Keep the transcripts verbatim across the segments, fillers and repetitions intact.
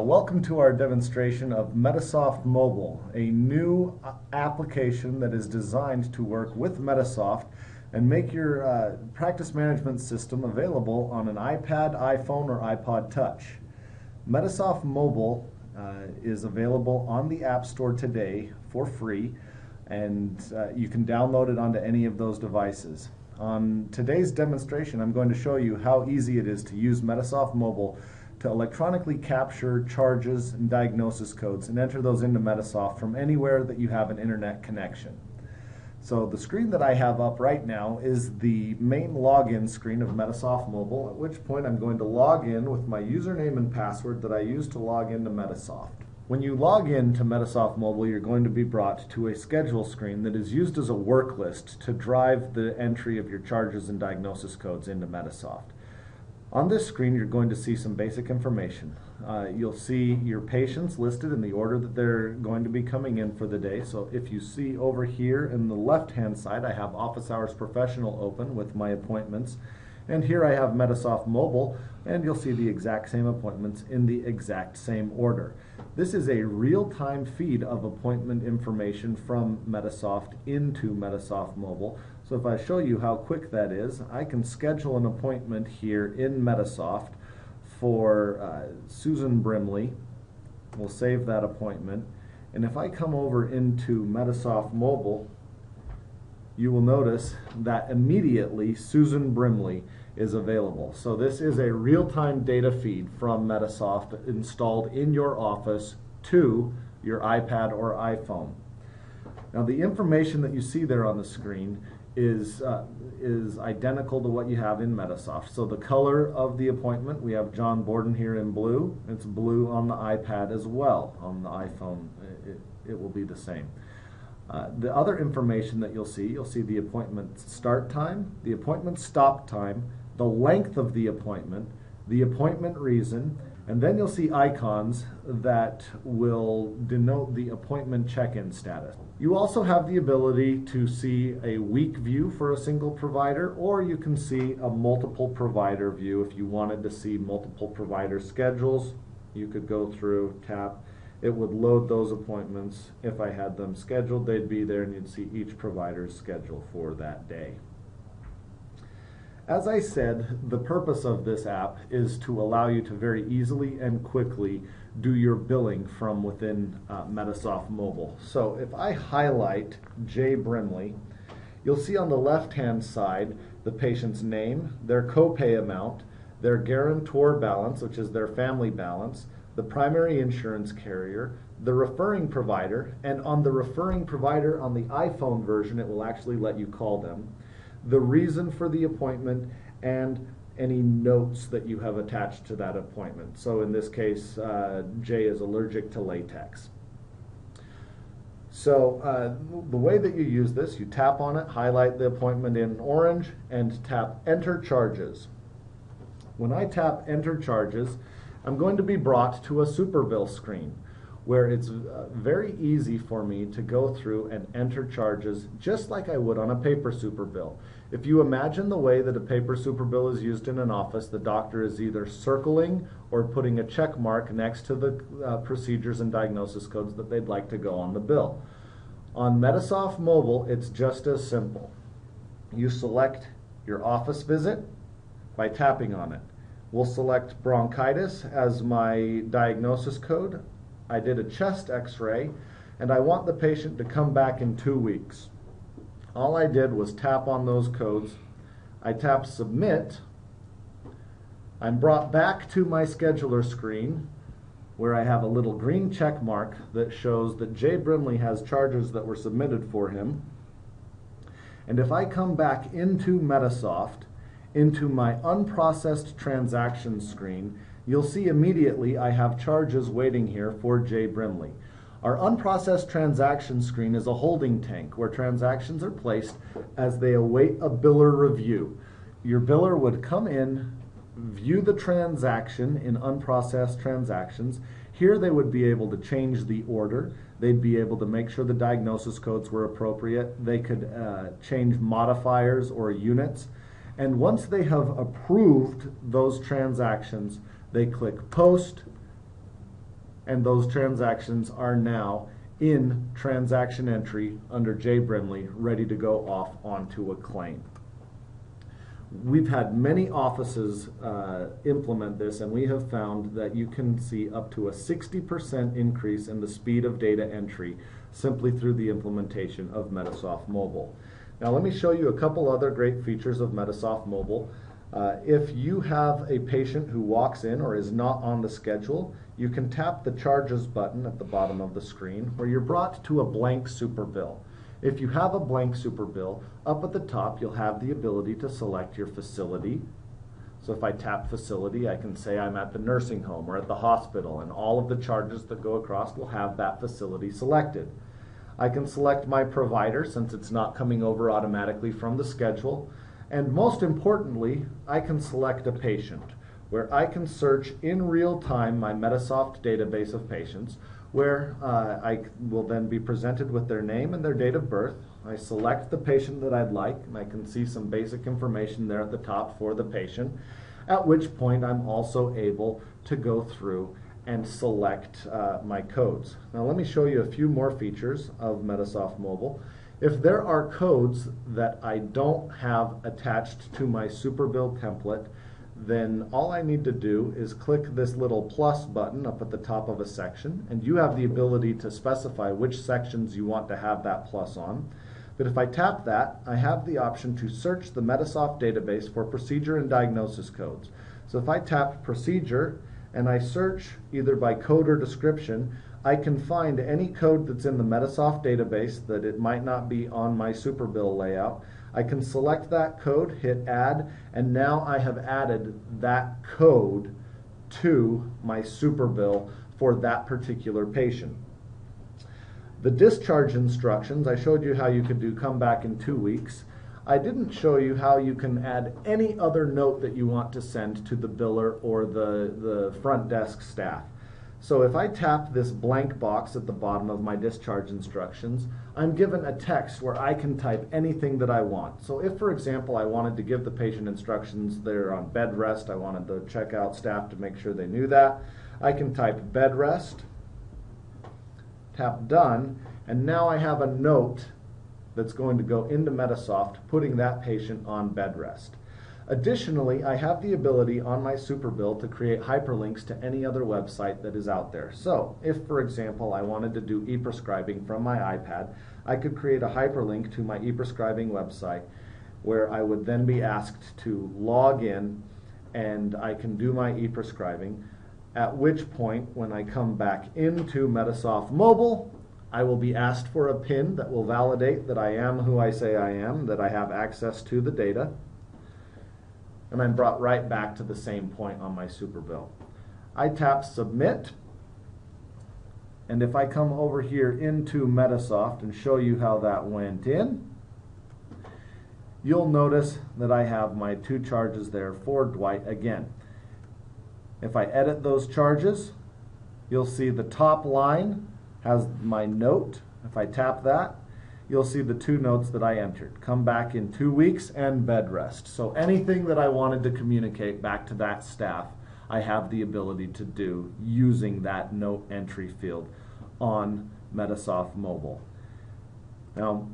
Welcome to our demonstration of MetaSoft Mobile, a new application that is designed to work with MetaSoft and make your uh, practice management system available on an iPad, iPhone, or iPod Touch. MetaSoft Mobile uh, is available on the App Store today for free, and uh, you can download it onto any of those devices. On today's demonstration, I'm going to show you how easy it is to use MetaSoft Mobile to electronically capture charges and diagnosis codes and enter those into MetaSoft from anywhere that you have an internet connection. So the screen that I have up right now is the main login screen of MetaSoft Mobile, at which point I'm going to log in with my username and password that I used to log into MetaSoft. When you log in to MetaSoft Mobile, you're going to be brought to a schedule screen that is used as a work list to drive the entry of your charges and diagnosis codes into MetaSoft. On this screen, you're going to see some basic information. Uh, you'll see your patients listed in the order that they're going to be coming in for the day. So if you see over here in the left-hand side, I have Office Hours Professional open with my appointments. And here I have MetaSoft Mobile, and you'll see the exact same appointments in the exact same order. This is a real-time feed of appointment information from MetaSoft into MetaSoft Mobile. So if I show you how quick that is, I can schedule an appointment here in MetaSoft for uh, Susan Brimley. We'll save that appointment. And if I come over into MetaSoft Mobile, you will notice that immediately Susan Brimley is available. So this is a real-time data feed from MetaSoft installed in your office to your iPad or iPhone. Now the information that you see there on the screen is, uh, is identical to what you have in MetaSoft. So the color of the appointment, we have John Borden here in blue. It's blue on the iPad as well. On the iPhone, it, it will be the same. Uh, the other information that you'll see, you'll see the appointment start time, the appointment stop time, the length of the appointment, the appointment reason, and then you'll see icons that will denote the appointment check-in status. You also have the ability to see a week view for a single provider, or you can see a multiple provider view. If you wanted to see multiple provider schedules, you could go through, tap. It would load those appointments. If I had them scheduled, they'd be there, and you'd see each provider's schedule for that day. As I said, the purpose of this app is to allow you to very easily and quickly do your billing from within uh, MetaSoft Mobile. So if I highlight J. Brimley, you'll see on the left-hand side the patient's name, their copay amount, their guarantor balance, which is their family balance, the primary insurance carrier, the referring provider, and on the referring provider on the iPhone version, it will actually let you call them, the reason for the appointment, and any notes that you have attached to that appointment. So in this case, uh, Jay is allergic to latex. So uh, the way that you use this, you tap on it, highlight the appointment in orange, and tap Enter Charges. When I tap Enter Charges, I'm going to be brought to a Superbill screen where it's very easy for me to go through and enter charges just like I would on a paper Superbill. If you imagine the way that a paper Superbill is used in an office, the doctor is either circling or putting a check mark next to the uh, procedures and diagnosis codes that they'd like to go on the bill. On MetaSoft Mobile, it's just as simple. You select your office visit by tapping on it. We'll select bronchitis as my diagnosis code. I did a chest x-ray, and I want the patient to come back in two weeks. All I did was tap on those codes. I tap submit. I'm brought back to my scheduler screen where I have a little green check mark that shows that Jay Brimley has charges that were submitted for him. And if I come back into MetaSoft, into my unprocessed transaction screen, you'll see immediately I have charges waiting here for Jay Brimley. Our unprocessed transaction screen is a holding tank where transactions are placed as they await a biller review. Your biller would come in, view the transaction in unprocessed transactions. Here they would be able to change the order. They'd be able to make sure the diagnosis codes were appropriate. They could uh, change modifiers or units. And once they have approved those transactions, they click post, and those transactions are now in transaction entry under J. Brimley, ready to go off onto a claim. We've had many offices uh, implement this, and we have found that you can see up to a sixty percent increase in the speed of data entry simply through the implementation of Medisoft Mobile. Now let me show you a couple other great features of Medisoft Mobile. Uh, if you have a patient who walks in or is not on the schedule, you can tap the charges button at the bottom of the screen where you're brought to a blank Superbill. If you have a blank Superbill, up at the top you'll have the ability to select your facility. So if I tap facility, I can say I'm at the nursing home or at the hospital, and all of the charges that go across will have that facility selected. I can select my provider since it's not coming over automatically from the schedule. And most importantly, I can select a patient where I can search in real time my Medisoft database of patients, where uh, I will then be presented with their name and their date of birth. I select the patient that I'd like, and I can see some basic information there at the top for the patient, at which point I'm also able to go through and select uh, my codes. Now let me show you a few more features of Medisoft Mobile. If there are codes that I don't have attached to my Superbill template, then all I need to do is click this little plus button up at the top of a section, and you have the ability to specify which sections you want to have that plus on. But if I tap that, I have the option to search the Medisoft database for procedure and diagnosis codes. So if I tap procedure and I search either by code or description, I can find any code that's in the Medisoft database that it might not be on my Superbill layout. I can select that code, hit add, and now I have added that code to my Superbill for that particular patient. The discharge instructions, I showed you how you could do come back in two weeks. I didn't show you how you can add any other note that you want to send to the biller or the, the front desk staff. So if I tap this blank box at the bottom of my discharge instructions, I'm given a text where I can type anything that I want. So if, for example, I wanted to give the patient instructions they're on bed rest, I wanted to check out staff to make sure they knew that, I can type bed rest, tap done, and now I have a note that's going to go into Medisoft putting that patient on bed rest. Additionally, I have the ability on my Superbill to create hyperlinks to any other website that is out there. So if, for example, I wanted to do e-prescribing from my iPad, I could create a hyperlink to my e-prescribing website where I would then be asked to log in, and I can do my e-prescribing, at which point when I come back into Medisoft Mobile, I will be asked for a PIN that will validate that I am who I say I am, that I have access to the data, and I'm brought right back to the same point on my Superbill. I tap submit, and if I come over here into Medisoft and show you how that went in, you'll notice that I have my two charges there for Dwight again. If I edit those charges, you'll see the top line has my note. If I tap that, you'll see the two notes that I entered. Come back in two weeks and bed rest. So anything that I wanted to communicate back to that staff, I have the ability to do using that note entry field on Medisoft Mobile. Now,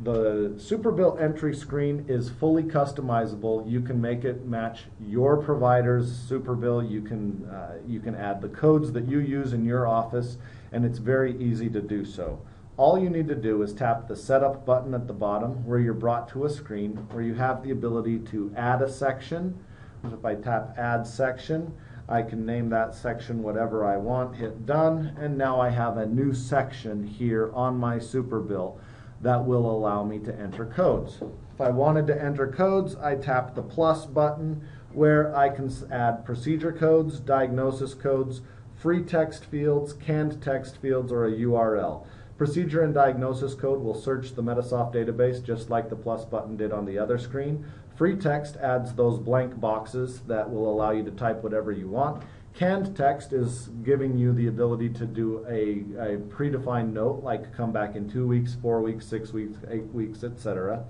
the Superbill entry screen is fully customizable. You can make it match your provider's Superbill. You can, uh, you can add the codes that you use in your office, and it's very easy to do so. All you need to do is tap the setup button at the bottom where you're brought to a screen where you have the ability to add a section. If I tap add section, I can name that section whatever I want, hit done, and now I have a new section here on my Superbill that will allow me to enter codes. If I wanted to enter codes, I tap the plus button where I can add procedure codes, diagnosis codes, free text fields, canned text fields, or a U R L. Procedure and diagnosis code will search the Medisoft database just like the plus button did on the other screen. Free text adds those blank boxes that will allow you to type whatever you want. Canned text is giving you the ability to do a, a predefined note like come back in two weeks, four weeks, six weeks, eight weeks, et cetera.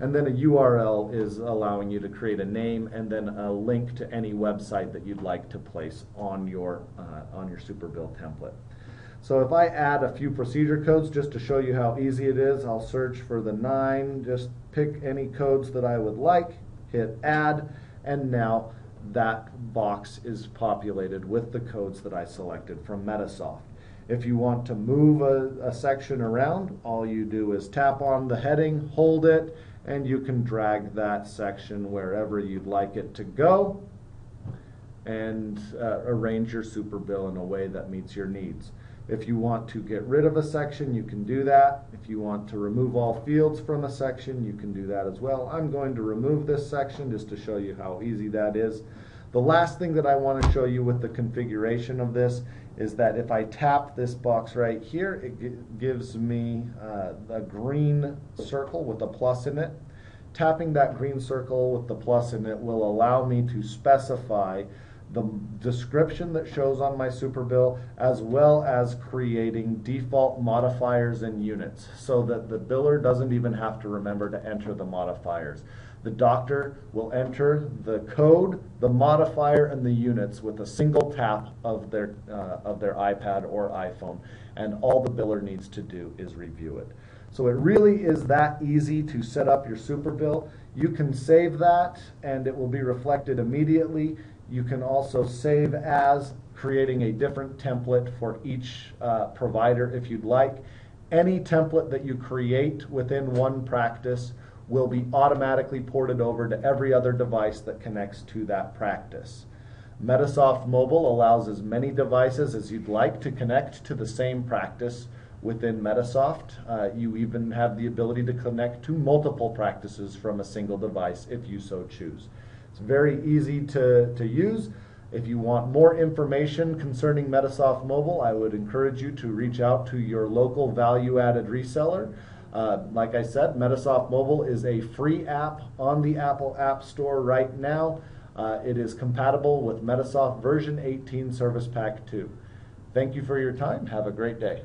And then a U R L is allowing you to create a name and then a link to any website that you'd like to place on your, uh, on your Superbill template. So if I add a few procedure codes just to show you how easy it is, I'll search for the nine, just pick any codes that I would like, hit add, and now that box is populated with the codes that I selected from Medisoft. If you want to move a, a section around, all you do is tap on the heading, hold it, and you can drag that section wherever you'd like it to go and uh, arrange your Superbill in a way that meets your needs. If you want to get rid of a section, you can do that. If you want to remove all fields from a section, you can do that as well. I'm going to remove this section just to show you how easy that is. The last thing that I want to show you with the configuration of this is that if I tap this box right here, it gives me uh, a green circle with a plus in it. Tapping that green circle with the plus in it will allow me to specify the description that shows on my Superbill, as well as creating default modifiers and units so that the biller doesn't even have to remember to enter the modifiers. The doctor will enter the code, the modifier, and the units with a single tap of their, uh, of their iPad or iPhone, and all the biller needs to do is review it. So it really is that easy to set up your Superbill. You can save that and it will be reflected immediately. You can also save as, creating a different template for each uh, provider if you'd like. Any template that you create within one practice will be automatically ported over to every other device that connects to that practice. Medisoft Mobile allows as many devices as you'd like to connect to the same practice within Medisoft. Uh, you even have the ability to connect to multiple practices from a single device if you so choose. It's very easy to, to use. If you want more information concerning Medisoft Mobile, I would encourage you to reach out to your local value-added reseller. Uh, like I said, Medisoft Mobile is a free app on the Apple App Store right now. Uh, it is compatible with Medisoft version eighteen Service Pack two. Thank you for your time. Have a great day.